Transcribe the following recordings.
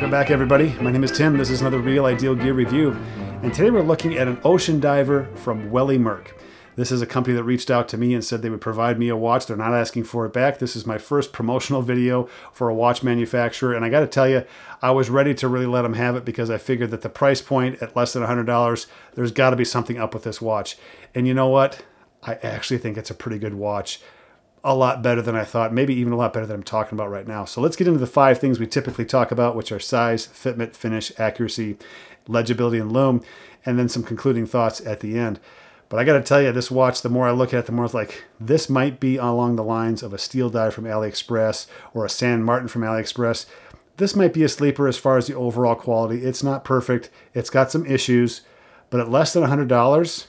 Welcome back, everybody. My name is Tim. This is another Real Ideal Gear review. And today we're looking at an Ocean Diver from Welly Merck. This is a company that reached out to me and said they would provide me a watch. They're not asking for it back. This is my first promotional video for a watch manufacturer. And I got to tell you, I was ready to really let them have it because I figured that the price point at less than $100, there's got to be something up with this watch. And you know what? I actually think it's a pretty good watch. A lot better than I thought, maybe even a lot better than I'm talking about right now. So let's get into the five things we typically talk about, which are size, fitment, finish, accuracy, legibility, and lume, and then some concluding thoughts at the end. But I got to tell you, this watch, the more I look at it, the more it's like, this might be along the lines of a Steeldive from AliExpress or a San Martin from AliExpress. This might be a sleeper as far as the overall quality. It's not perfect. It's got some issues, but at less than $100,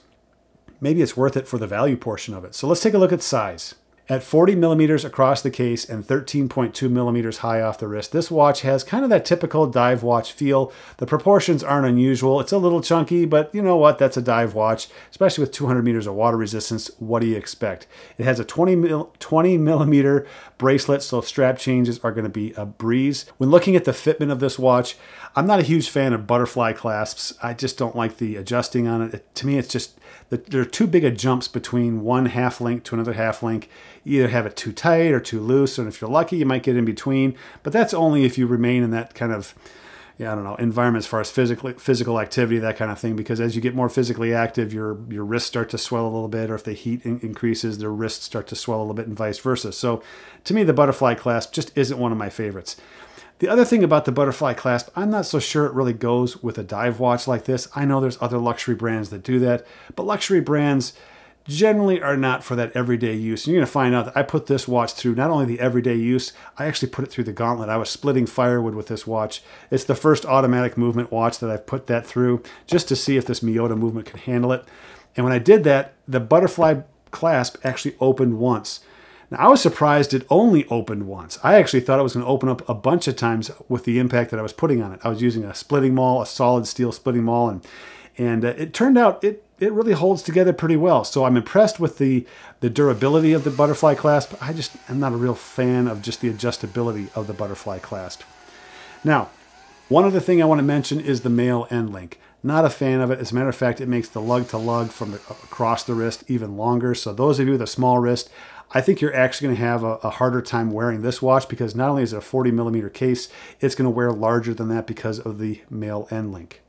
maybe it's worth it for the value portion of it. So let's take a look at size. At 40 millimeters across the case and 13.2 millimeters high off the wrist, this watch has kind of that typical dive watch feel. The proportions aren't unusual. It's a little chunky, but you know what? That's a dive watch, especially with 200 meters of water resistance. What do you expect? It has a 20 millimeter bracelet, so strap changes are going to be a breeze. When looking at the fitment of this watch, I'm not a huge fan of butterfly clasps. I just don't like the adjusting on it. To me, it's just that there are too big of jumps between one half link to another half link. Either have it too tight or too loose, and if you're lucky, you might get in between, but that's only if you remain in that kind of, I don't know, environment as far as physical activity, that kind of thing, because as you get more physically active, your wrists start to swell a little bit, or if the heat increases, their wrists start to swell a little bit and vice versa. So to me, the butterfly clasp just isn't one of my favorites. The other thing about the butterfly clasp, I'm not so sure it really goes with a dive watch like this. I know there's other luxury brands that do that, but luxury brands generally are not for that everyday use. And you're going to find out that I put this watch through not only the everyday use, I actually put it through the gauntlet. I was splitting firewood with this watch. It's the first automatic movement watch that I've put that through just to see if this Miyota movement could handle it. And when I did that, the butterfly clasp actually opened once. Now, I was surprised it only opened once. I actually thought it was going to open up a bunch of times with the impact that I was putting on it. I was using a splitting maul, a solid steel splitting maul, and it turned out it really holds together pretty well. So I'm impressed with the durability of the butterfly clasp. I'm not a real fan of just the adjustability of the butterfly clasp. Now, one other thing I want to mention is the male end link. Not a fan of it. As a matter of fact, it makes the lug-to-lug from across the wrist even longer. So those of you with a small wrist, I think you're actually going to have a harder time wearing this watch because not only is it a 40 millimeter case, it's going to wear larger than that because of the male end link.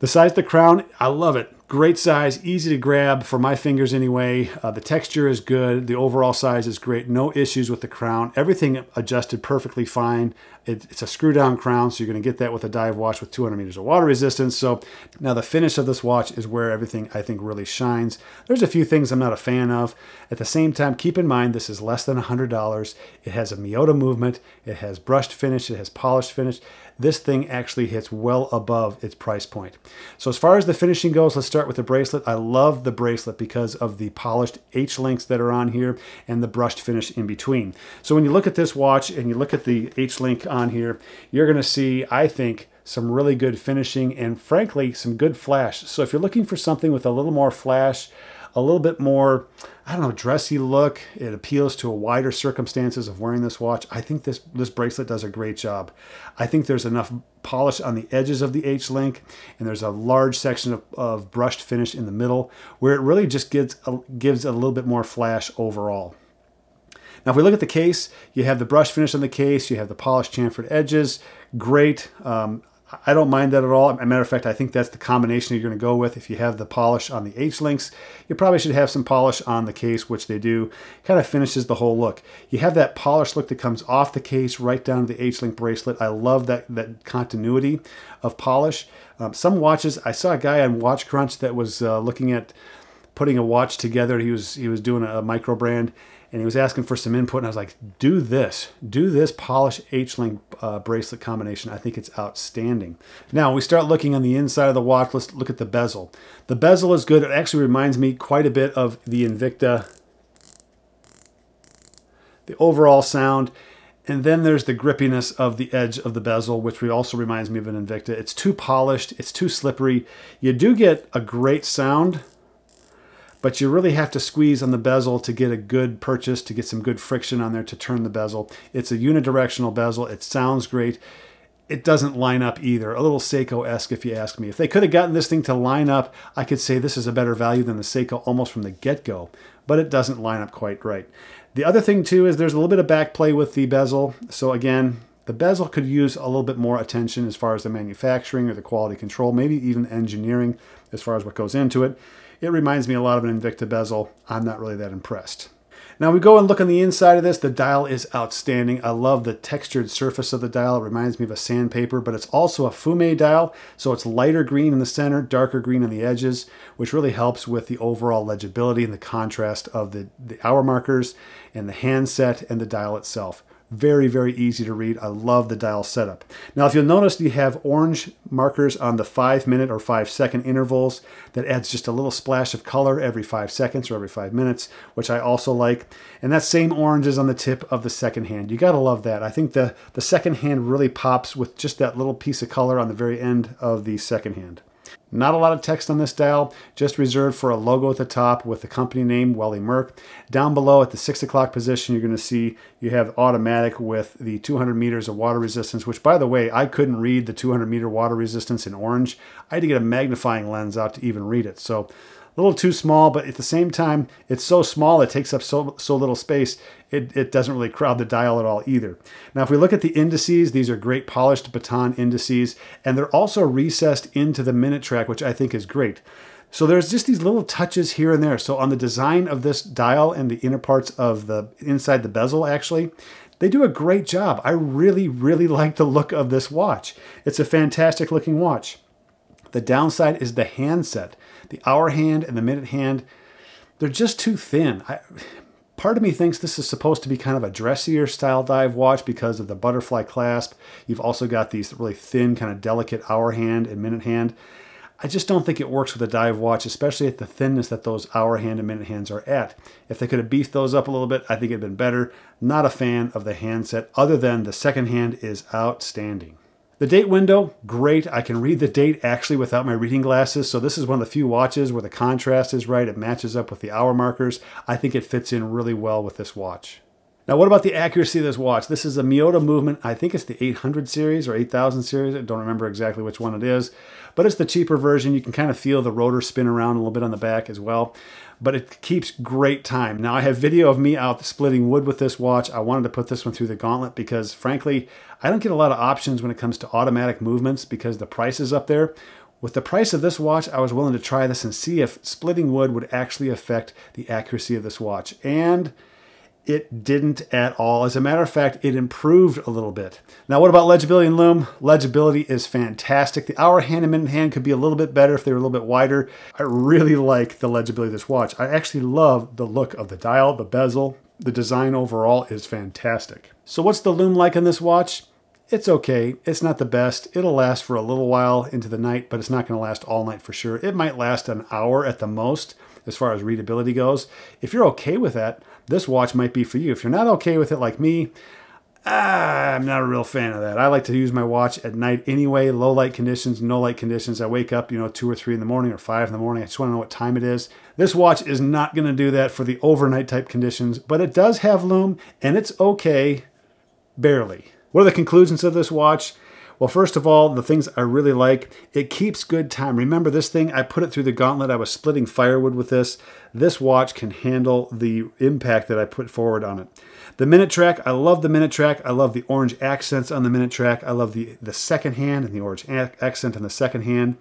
The size of the crown, I love it. Great size, easy to grab for my fingers anyway. The texture is good. The overall size is great. No issues with the crown. Everything adjusted perfectly fine. It's a screw down crown, so you're going to get that with a dive watch with 200 meters of water resistance. So now the finish of this watch is where everything I think really shines. There's a few things I'm not a fan of. At the same time, keep in mind this is less than $100. It has a Miyota movement. It has brushed finish. It has polished finish. This thing actually hits well above its price point. So as far as the finishing goes, let's start with the bracelet. I love the bracelet because of the polished H links that are on here and the brushed finish in between. So when you look at this watch and you look at the H link on here, you're going to see, I think, some really good finishing and frankly some good flash. So if you're looking for something with a little more flash, a little bit more, dressy look, it appeals to a wider circumstances of wearing this watch. I think this bracelet does a great job. I think there's enough polish on the edges of the H-link, and there's a large section of brushed finish in the middle where it really just gives a little bit more flash overall. Now, if we look at the case, you have the brush finish on the case, you have the polished chamfered edges, great. I don't mind that at all. As a matter of fact, I think that's the combination you're going to go with. If you have the polish on the H-links, you probably should have some polish on the case, which they do. Kind of finishes the whole look. You have that polished look that comes off the case right down to the H-link bracelet. I love that continuity of polish. Some watches, I saw a guy on Watch Crunch that was looking at putting a watch together. He was doing a micro brand, and he was asking for some input, and I was like, do this polished H-link bracelet combination. I think it's outstanding. Now we start looking on the inside of the watch. Let's look at the bezel. The bezel is good. It actually reminds me quite a bit of the Invicta. The overall sound. And then there's the grippiness of the edge of the bezel, which also reminds me of an Invicta. It's too polished. It's too slippery. You do get a great sound, but you really have to squeeze on the bezel to get a good purchase, to get some good friction on there to turn the bezel. It's a unidirectional bezel. It sounds great. it doesn't line up either. A little Seiko-esque, if you ask me. If they could have gotten this thing to line up, I could say this is a better value than the Seiko almost from the get-go, but it doesn't line up quite right. The other thing, too, is there's a little bit of back play with the bezel. So, again, the bezel could use a little bit more attention as far as the manufacturing or the quality control, maybe even engineering as far as what goes into it. It reminds me a lot of an Invicta bezel. I'm not really that impressed. Now we go and look on the inside of this. The dial is outstanding. I love the textured surface of the dial. It reminds me of a sandpaper, but it's also a Fumé dial. So it's lighter green in the center, darker green on the edges, which really helps with the overall legibility and the contrast of the hour markers and the handset and the dial itself. Very, very easy to read. I love the dial setup. Now, if you'll notice, you have orange markers on the 5-minute or 5-second intervals. That adds just a little splash of color every 5 seconds or every 5 minutes, which I also like. And that same orange is on the tip of the second hand. You got to love that. I think the second hand really pops with just that little piece of color on the very end of the second hand. Not a lot of text on this dial, just reserved for a logo at the top with the company name, Welly Merck. Down below at the 6 o'clock position, you're going to see you have automatic with the 200 meters of water resistance, which, by the way, I couldn't read the 200 meter water resistance in orange. I had to get a magnifying lens out to even read it. So a little too small, but at the same time, it's so small, it takes up so little space, it doesn't really crowd the dial at all either. Now, if we look at the indices, these are great polished baton indices, and they're also recessed into the minute track, which I think is great. So there's just these little touches here and there. So on the design of this dial and the inner parts of the inside the bezel, actually, they do a great job. I really, really like the look of this watch. It's a fantastic looking watch. The downside is the handset. The hour hand and the minute hand, they're just too thin. Part of me thinks this is supposed to be kind of a dressier Steeldive watch because of the butterfly clasp. You've also got these really thin, kind of delicate hour hand and minute hand. I just don't think it works with a dive watch, especially at the thinness that those hour hand and minute hands are at. If they could have beefed those up a little bit, I think it'd been better. Not a fan of the handset, other than the second hand is outstanding. The date window, great. I can read the date actually without my reading glasses. So this is one of the few watches where the contrast is right. It matches up with the hour markers. I think it fits in really well with this watch. Now, what about the accuracy of this watch? This is a Miyota movement. I think it's the 800 series or 8000 series. I don't remember exactly which one it is, but it's the cheaper version. You can kind of feel the rotor spin around a little bit on the back as well, but it keeps great time. Now, I have video of me out splitting wood with this watch. I wanted to put this one through the gauntlet because, frankly, I don't get a lot of options when it comes to automatic movements because the price is up there. With the price of this watch, I was willing to try this and see if splitting wood would actually affect the accuracy of this watch. And it didn't at all. As a matter of fact, it improved a little bit. Now, what about legibility and lume? Legibility is fantastic. The hour hand and minute hand could be a little bit better if they were a little bit wider. I really like the legibility of this watch. I actually love the look of the dial, the bezel. The design overall is fantastic. So what's the lume like on this watch? It's okay. It's not the best. It'll last for a little while into the night, but it's not going to last all night for sure. It might last an hour at the most as far as readability goes. If you're okay with that, this watch might be for you. If you're not okay with it like me, I'm not a real fan of that. I like to use my watch at night anyway, low light conditions, no light conditions. I wake up, 2 or 3 in the morning or 5 in the morning. I just want to know what time it is. This watch is not going to do that for the overnight type conditions, but it does have lume and it's okay, barely. What are the conclusions of this watch? Well, first of all, the things I really like, it keeps good time. Remember this thing, I put it through the gauntlet. I was splitting firewood with this. This watch can handle the impact that I put forward on it. The minute track, I love the minute track. I love the orange accents on the minute track. I love the second hand and the orange accent on the second hand.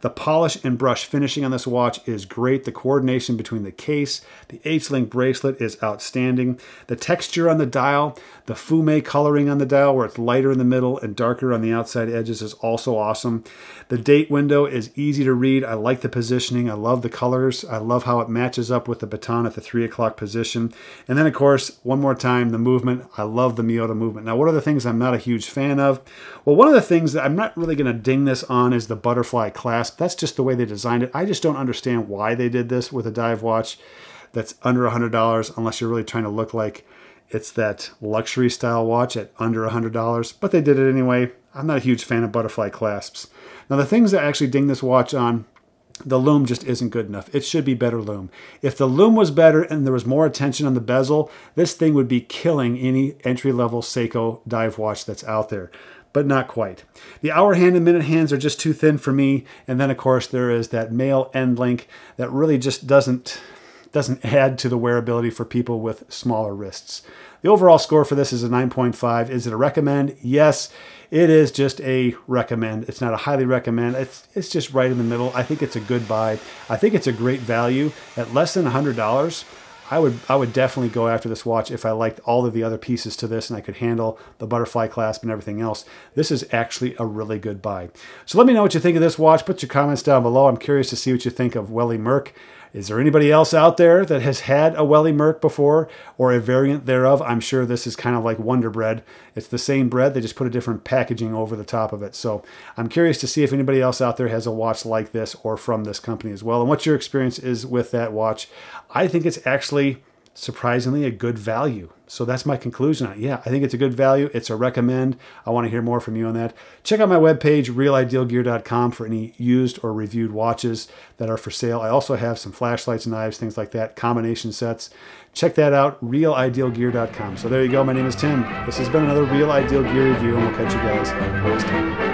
The polish and brush finishing on this watch is great. The coordination between the case, the H-link bracelet is outstanding. The texture on the dial, the fumé coloring on the dial where it's lighter in the middle and darker on the outside edges is also awesome. The date window is easy to read. I like the positioning. I love the colors. I love how it matches up with the baton at the 3 o'clock position. And then, of course, one more time, the movement. I love the Miyota movement. Now, what are the things I'm not a huge fan of? Well, one of the things that I'm not really going to ding this on is the butterfly clasp. That's just the way they designed it. I just don't understand why they did this with a dive watch that's under $100 unless you're really trying to look like it's that luxury style watch at under $100, but they did it anyway. I'm not a huge fan of butterfly clasps. Now, the things that I actually ding this watch on, the lume just isn't good enough. It should be better lume. If the lume was better and there was more attention on the bezel, this thing would be killing any entry-level Seiko dive watch that's out there. but not quite. The hour hand and minute hands are just too thin for me. And then of course there is that male end link that really just doesn't add to the wearability for people with smaller wrists. The overall score for this is a 9.5. Is it a recommend? Yes, it is just a recommend. It's not a highly recommend. It's just right in the middle. I think it's a good buy. I think it's a great value. At less than $100, I would definitely go after this watch if I liked all of the other pieces to this and I could handle the butterfly clasp and everything else. This is actually a really good buy. So let me know what you think of this watch. Put your comments down below. I'm curious to see what you think of Welly Merck. Is there anybody else out there that has had a Welly Merck before or a variant thereof? I'm sure this is kind of like Wonder Bread. It's the same bread. They just put a different packaging over the top of it. So I'm curious to see if anybody else out there has a watch like this or from this company as well. And what your experience is with that watch. I think it's actually surprisingly a good value. So that's my conclusion on it. Yeah, I think it's a good value. It's a recommend. I want to hear more from you on that. Check out my webpage, realidealgear.com, for any used or reviewed watches that are for sale. I also have some flashlights, knives, things like that, combination sets. Check that out, realidealgear.com. So there you go. My name is Tim. This has been another Real Ideal Gear review, and we'll catch you guys next time.